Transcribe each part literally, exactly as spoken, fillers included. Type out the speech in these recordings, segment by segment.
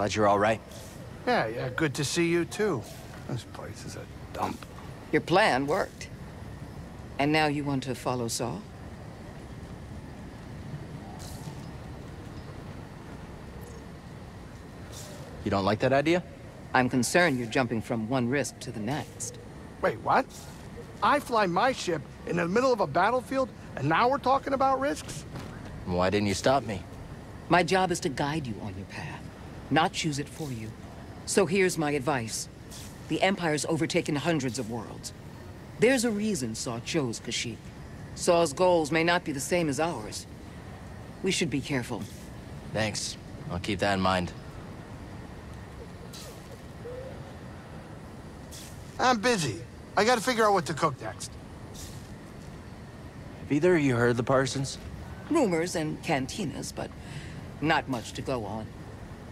Glad you're all right. Yeah, yeah, good to see you too. This place is a dump. Your plan worked. And now you want to follow Saw? You don't like that idea? I'm concerned you're jumping from one risk to the next. Wait, what? I fly my ship in the middle of a battlefield, and now we're talking about risks? Why didn't you stop me? My job is to guide you on your path, not choose it for you. So here's my advice. The Empire's overtaken hundreds of worlds. There's a reason Saw chose Kashyyyk. Saw's goals may not be the same as ours. We should be careful. Thanks. I'll keep that in mind. I'm busy. I gotta figure out what to cook next. Have either of you heard the Parsons? Rumors and cantinas, but not much to go on.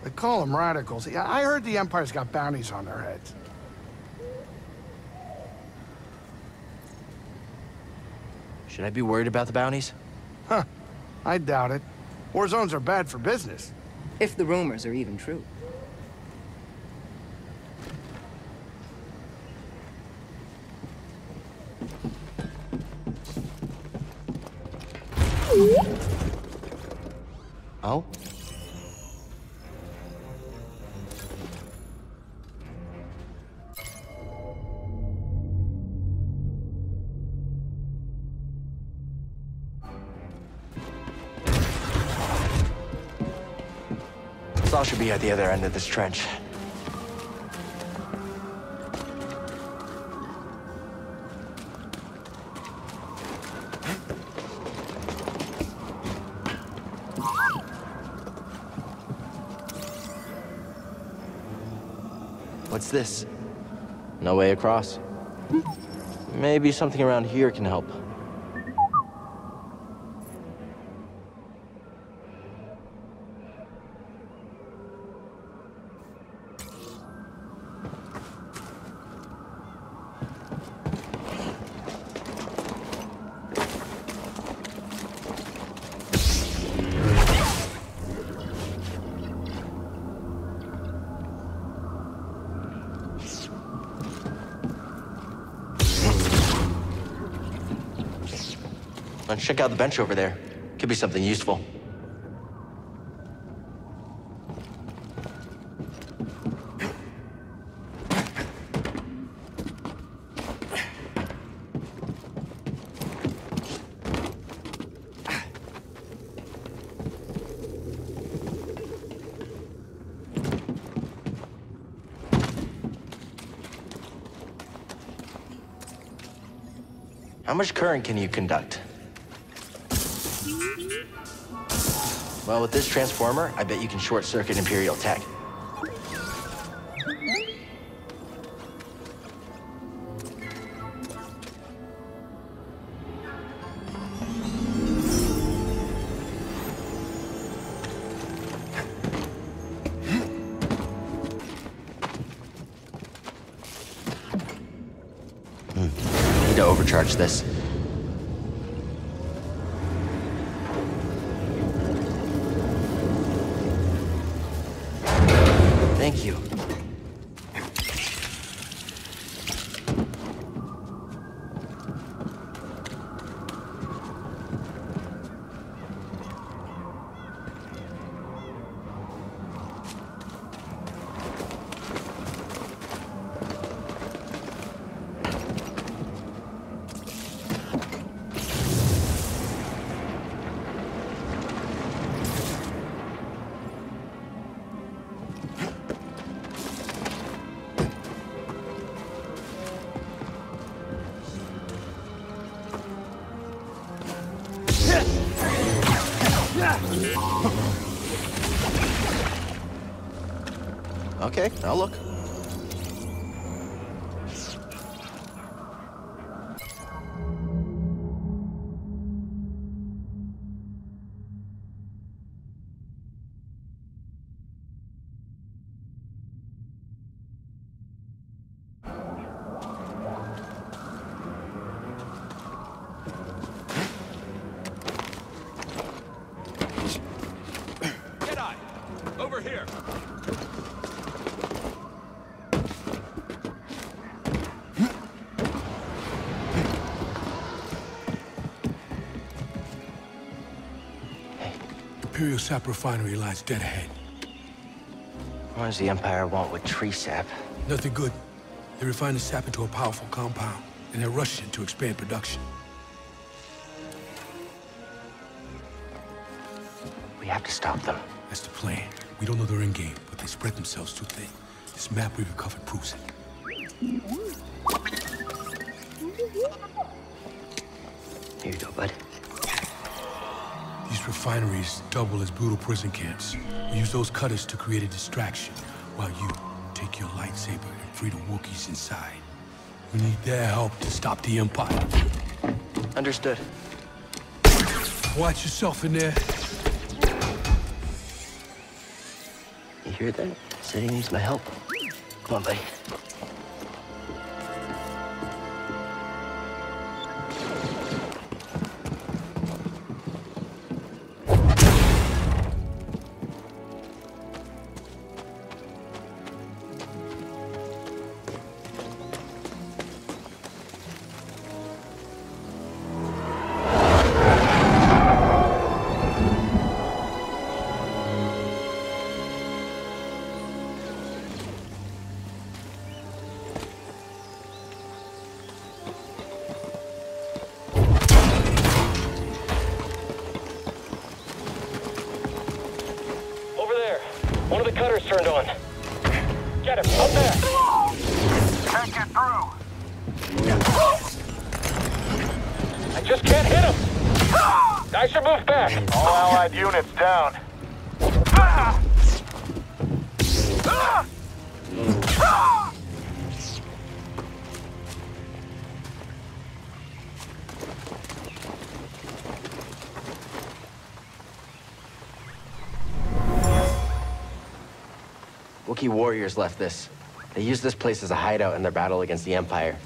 They call them radicals. Yeah, I heard the Empire's got bounties on their heads. Should I be worried about the bounties? Huh. I doubt it. War zones are bad for business. If the rumors are even true. Oh? Saul should be at the other end of this trench. What's this? No way across. Maybe something around here can help. Let's check out the bench over there. Could be something useful. How much current can you conduct? Well, with this transformer, I bet you can short-circuit Imperial tech. Hmm. Need to overcharge this. Thank you. Okay, I'll look. Get on! Over here! Imperial sap refinery lies dead ahead. What does the Empire want with tree sap? Nothing good. They refine the sap into a powerful compound, and they're rushing to expand production. We have to stop them. That's the plan. We don't know their end game, but they spread themselves too thin. This map we recovered proves it. Here you go, bud. These refineries double as brutal prison camps. We use those cutters to create a distraction, while you take your lightsaber and free the Wookiees inside. We need their help to stop the Empire. Understood. Watch yourself in there. You hear that? Sitting needs my help. Come on, buddy. Wookiee warriors left this. They used this place as a hideout in their battle against the Empire.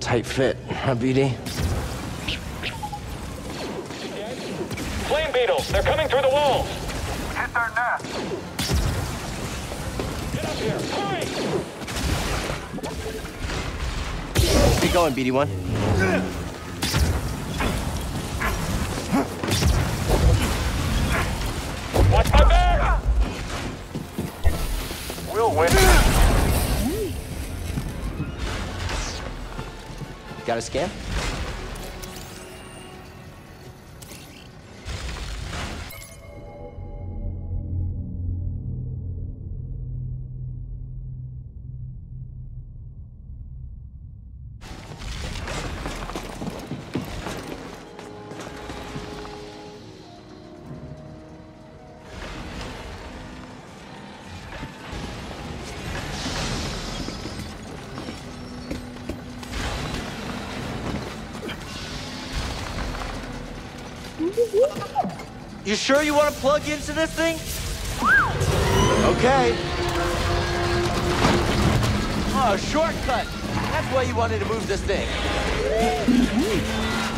Tight fit, huh, B D? Flame beetles, they're coming through the walls! Hit their nest! Get up here, hurry! Keep going, B D one. gotta scare. You sure you want to plug into this thing? Okay. Oh, shortcut. That's why you wanted to move this thing.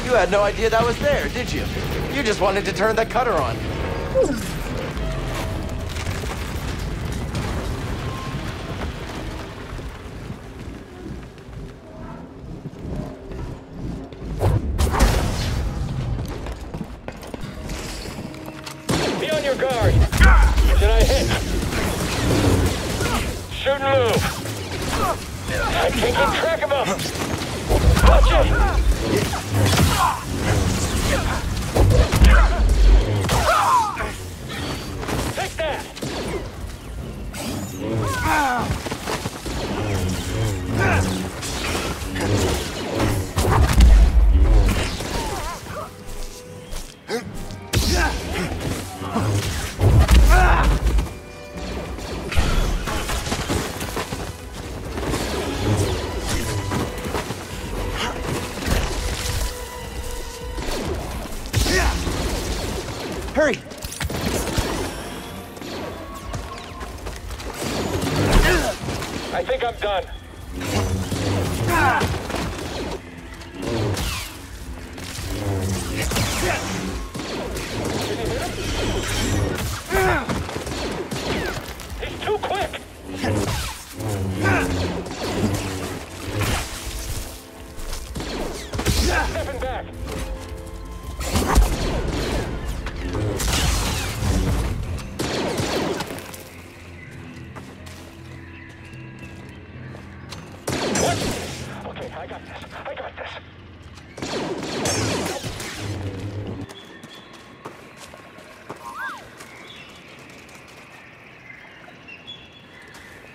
You had no idea that was there, did you? You just wanted to turn that cutter on.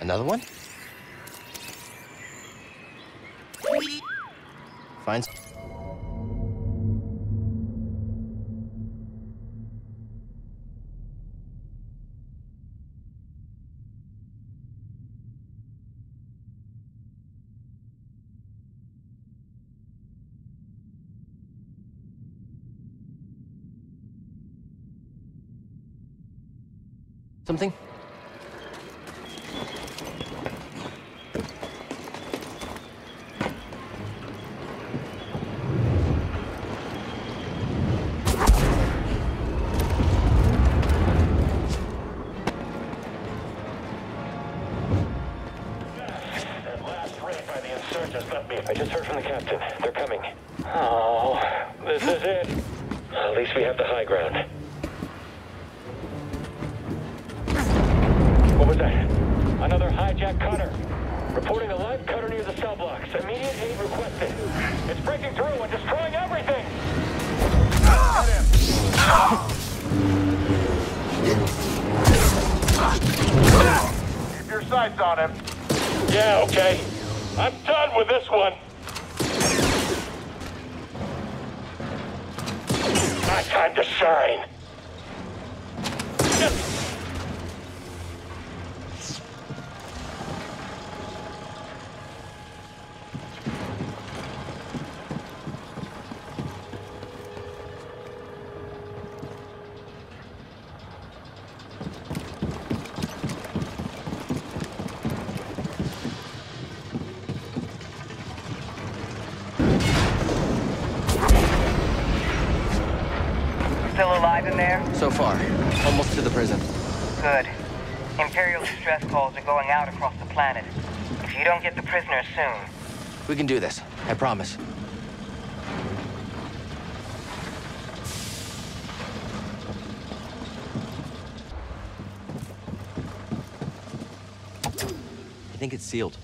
Another one? Fine. Something? So far, almost to the prison. Good. Imperial distress calls are going out across the planet. If you don't get the prisoners soon... We can do this, I promise. I think it's sealed.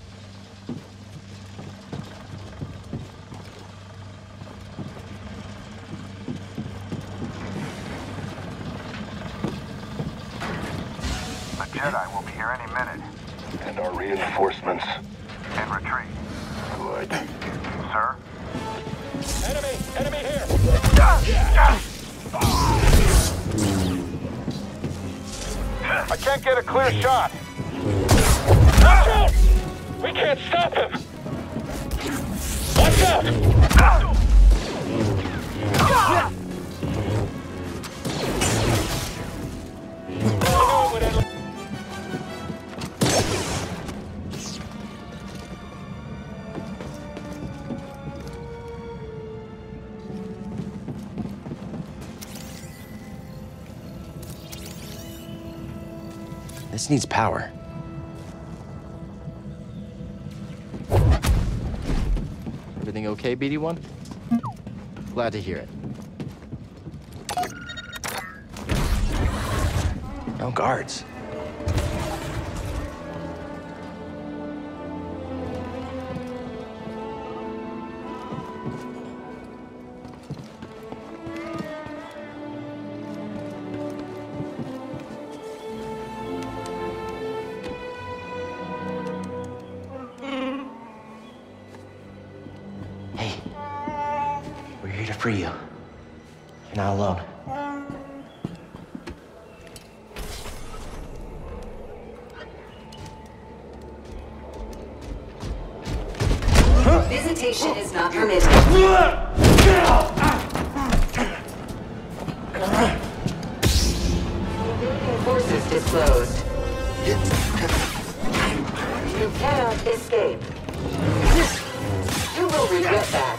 Jedi will be here any minute. And our reinforcements. In retreat. Good. Sir? Enemy! Enemy here! I can't get a clear shot. Watch out! We can't stop him! Watch out! This needs power. Everything okay, B D one? Glad to hear it. No guards. Free you. You're not alone. Visitation is not permitted. Forces disclosed. You cannot escape. You will regret that.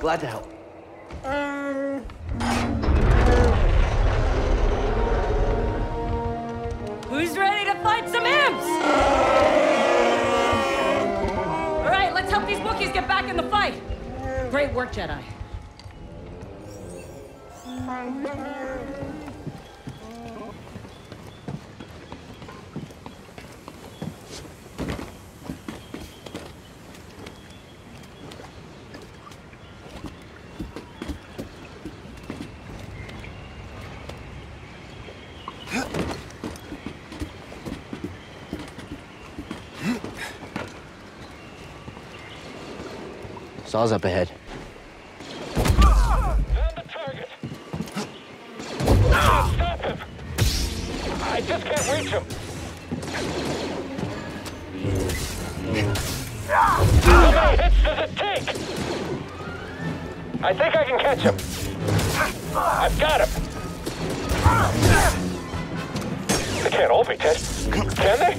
Glad to help. Who's ready to fight some imps? All right, let's help these Wookiees get back in the fight. Great work, Jedi. Saw's up ahead. Found the target. Stop him! I just can't reach him. How many hits does it take? I think I can catch him. I've got him. They can't all be dead, can they?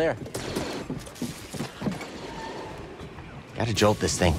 There. Gotta jolt this thing.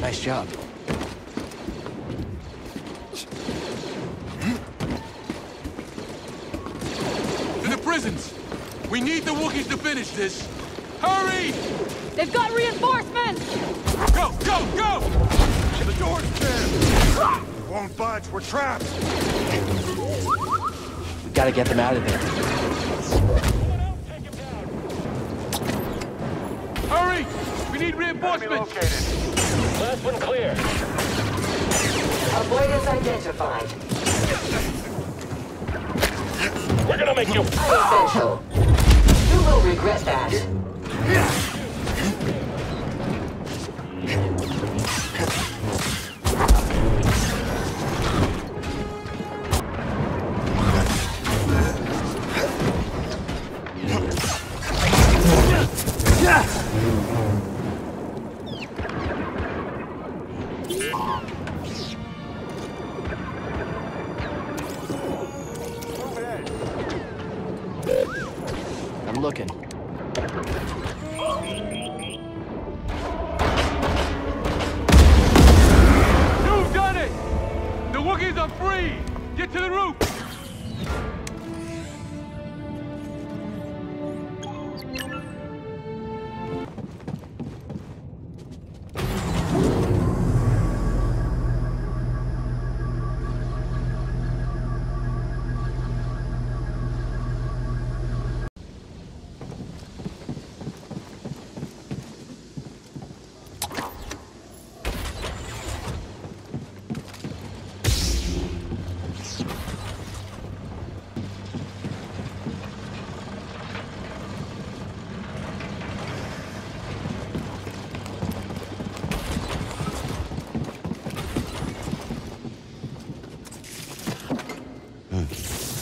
Nice job. To the prisons! We need the Wookiees to finish this! Hurry! They've got reinforcements! Go, go, go! The door's jammed! We won't budge, we're trapped! We gotta get them out of there. Someone else take him down. need reinforcements! Last one clear. Avoid is identified. We're gonna make you essential. You will regret that.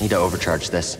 Need to overcharge this.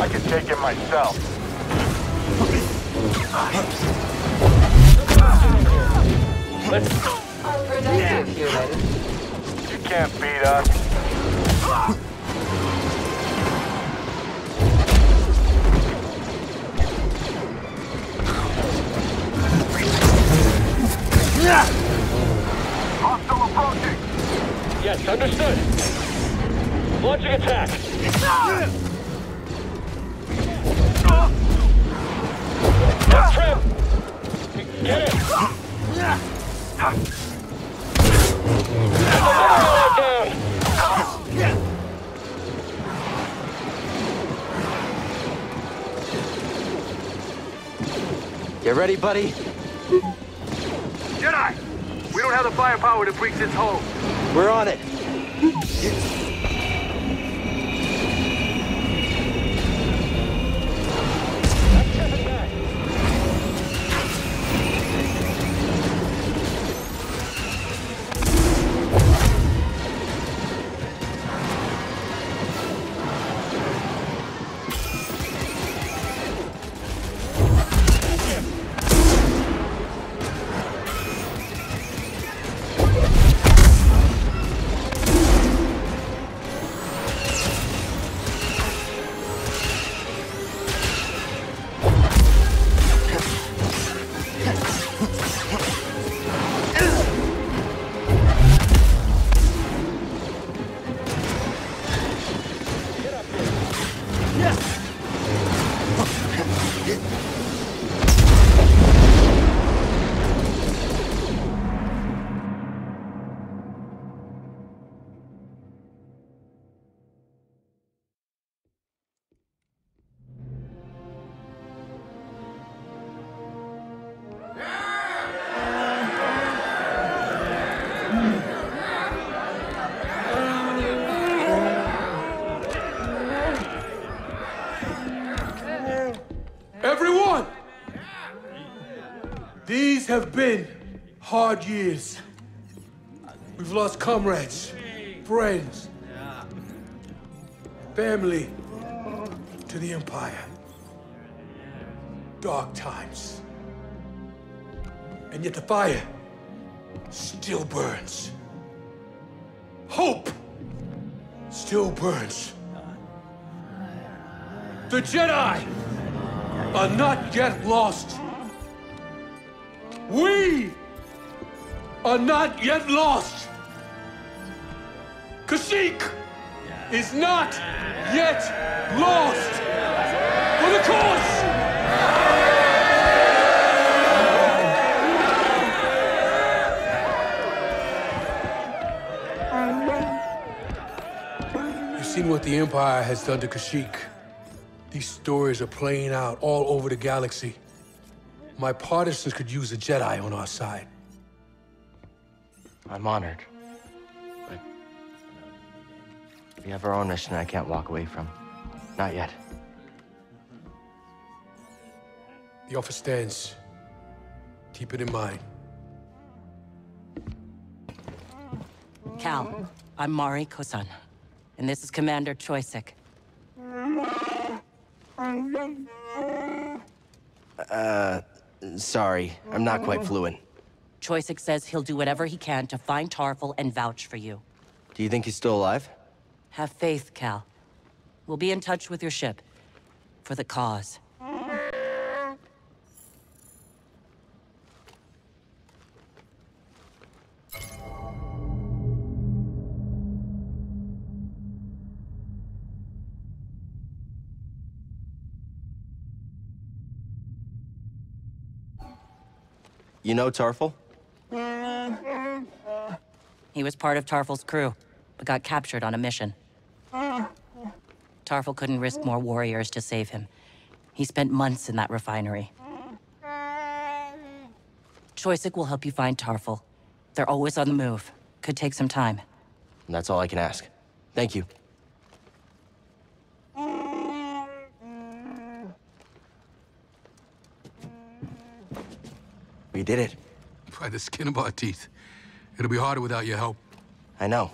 I can take it myself. Let's go. You can't beat us. Hostile approaching. Yes, understood. Launching attack. No! Trip! Get it! You ready, buddy? Jedi! We don't have the firepower to breach this hole. We're on it. It's have been hard years. We've lost comrades, friends, family to the Empire. Dark times. And yet the fire still burns. Hope still burns. The Jedi are not yet lost. We are not yet lost. Kashyyyk is not yet lost for the cause. You've seen what the Empire has done to Kashyyyk. These stories are playing out all over the galaxy. My partisans could use a Jedi on our side. I'm honored, but we have our own mission I can't walk away from. Not yet. The offer stands. Keep it in mind. Cal, I'm Mari Kosan, and this is Commander Choyssyk. Uh... Sorry, I'm not quite fluent. Choyssyk says he'll do whatever he can to find Tarfful and vouch for you. Do you think he's still alive? Have faith, Cal. We'll be in touch with your ship. For the cause. You know Tarfful? He was part of Tarfful's crew, but got captured on a mission. Tarfful couldn't risk more warriors to save him. He spent months in that refinery. Choyssyk will help you find Tarfful. They're always on the move. Could take some time. And that's all I can ask. Thank you. We did it. By the skin of our teeth. It'll be harder without your help. I know.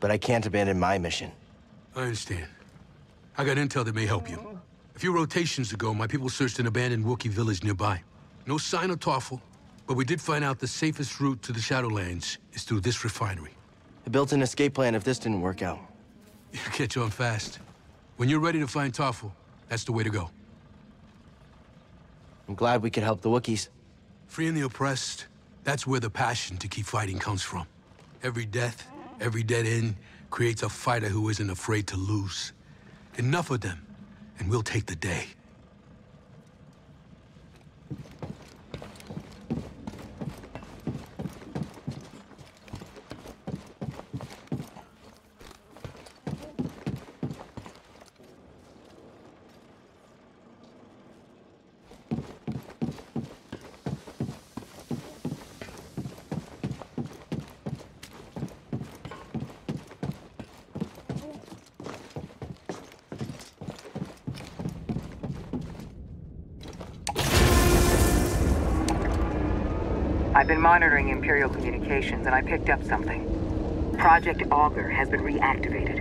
But I can't abandon my mission. I understand. I got intel that may help you. A few rotations ago, my people searched an abandoned Wookiee village nearby. No sign of Tarfful, but we did find out the safest route to the Shadowlands is through this refinery. I built an escape plan if this didn't work out. You catch on fast. When you're ready to find Tarfful, that's the way to go. I'm glad we could help the Wookiees. Freeing the oppressed, that's where the passion to keep fighting comes from. Every death, every dead end creates a fighter who isn't afraid to lose. Enough of them. And we'll take the day. I've been monitoring Imperial communications, and I picked up something. Project Augur has been reactivated.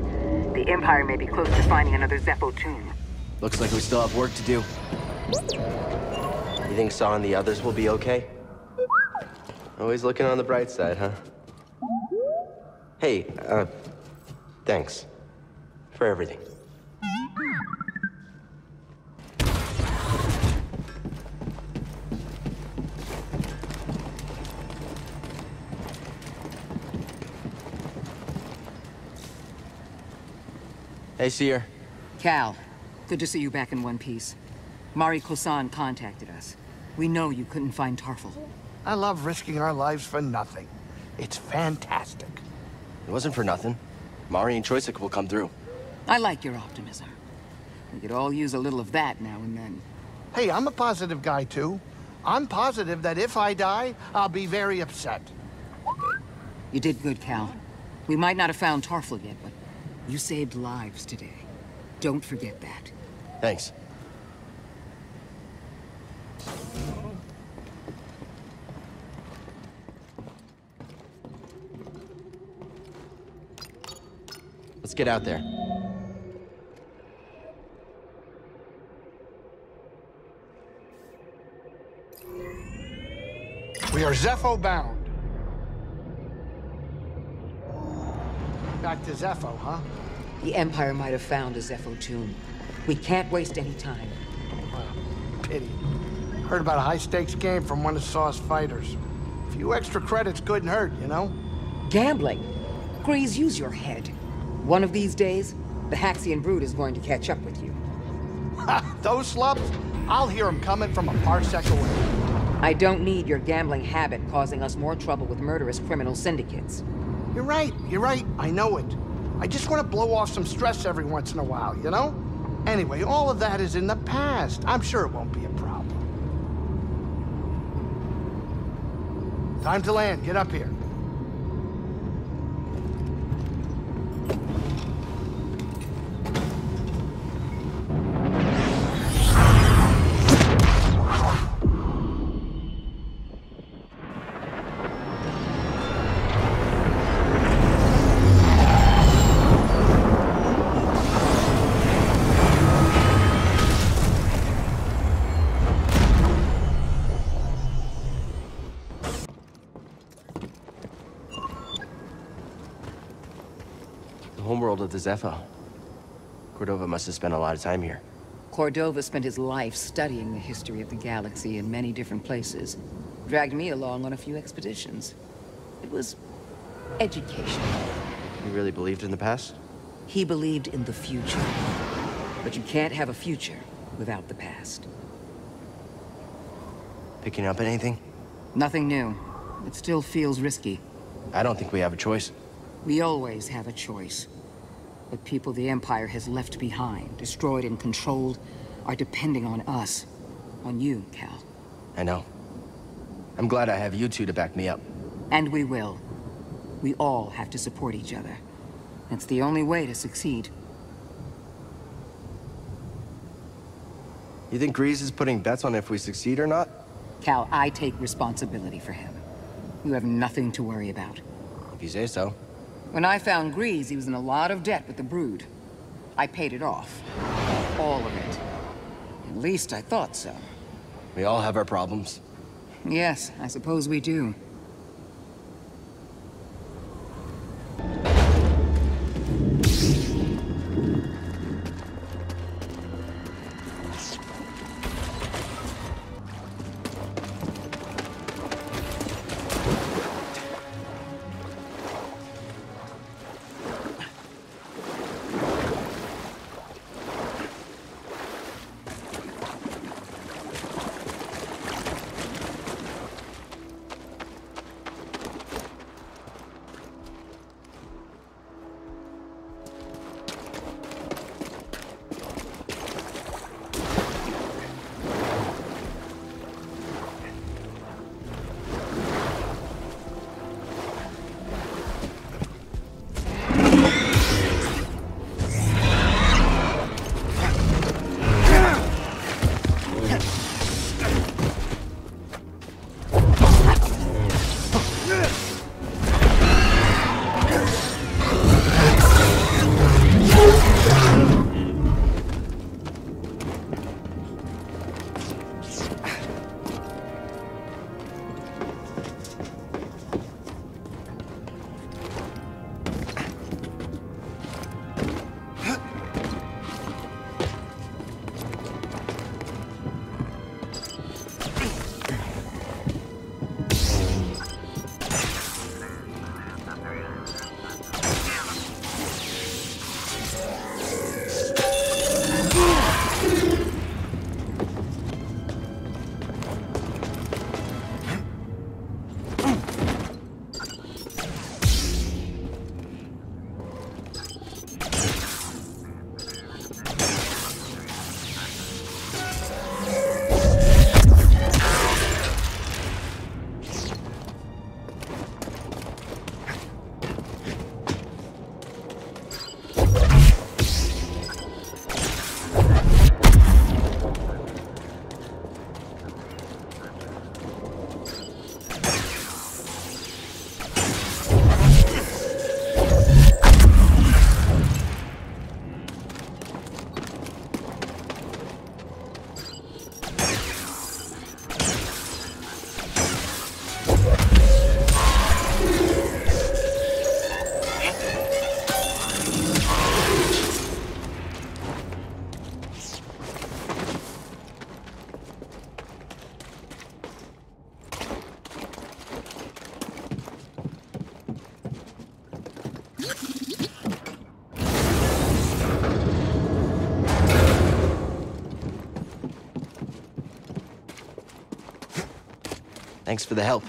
The Empire may be close to finding another Zeffo tomb. Looks like we still have work to do. You think Saw and the others will be okay? Always looking on the bright side, huh? Hey, uh, thanks for everything. Hey, Seer. Cal, good to see you back in one piece. Mari Kosan contacted us. We know you couldn't find Tarfful. I love risking our lives for nothing. It's fantastic. It wasn't for nothing. Mari and Choyssyk will come through. I like your optimism. We could all use a little of that now and then. Hey, I'm a positive guy, too. I'm positive that if I die, I'll be very upset. You did good, Cal. We might not have found Tarfful yet, but you saved lives today. Don't forget that. Thanks. Let's get out there. We are Zeffo bound. Back to Zeffo, huh? The Empire might have found a Zeffo tomb. We can't waste any time. Uh, pity. Heard about a high-stakes game from one of Saw's fighters. A few extra credits couldn't hurt, you know? Gambling? Greez, use your head. One of these days, the Haxion Brood is going to catch up with you. Those slubs? I'll hear them coming from a parsec away. I don't need your gambling habit causing us more trouble with murderous criminal syndicates. You're right, you're right, I know it. I just want to blow off some stress every once in a while, you know? Anyway, all of that is in the past. I'm sure it won't be a problem. Time to land, get up here. Homeworld of the Zeffo. Cordova must have spent a lot of time here. Cordova spent his life studying the history of the galaxy in many different places. Dragged me along on a few expeditions. It was educational. He really believed in the past? He believed in the future. But you can't have a future without the past. Picking up anything? Nothing new. It still feels risky. I don't think we have a choice. We always have a choice. The people the Empire has left behind, destroyed and controlled, are depending on us. On you, Cal. I know. I'm glad I have you two to back me up. And we will. We all have to support each other. That's the only way to succeed. You think Greez is putting bets on if we succeed or not? Cal, I take responsibility for him. You have nothing to worry about. If you say so. When I found Greez, he was in a lot of debt with the Brood. I paid it off. All of it. At least I thought so. We all have our problems. Yes, I suppose we do. Thanks for the help.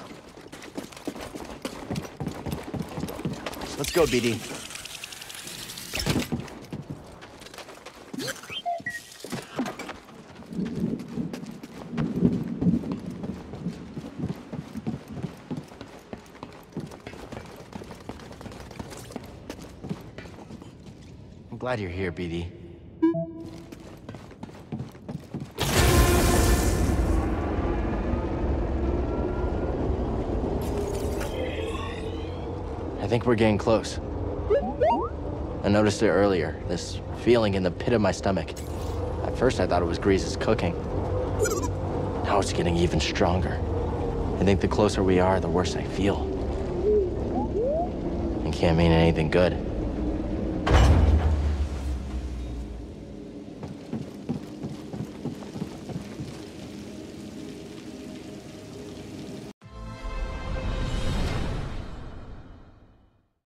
Let's go, B D. I'm glad you're here, B D. I think we're getting close. I noticed it earlier, this feeling in the pit of my stomach. At first I thought it was Greez's cooking. Now it's getting even stronger. I think the closer we are, the worse I feel. It can't mean anything good.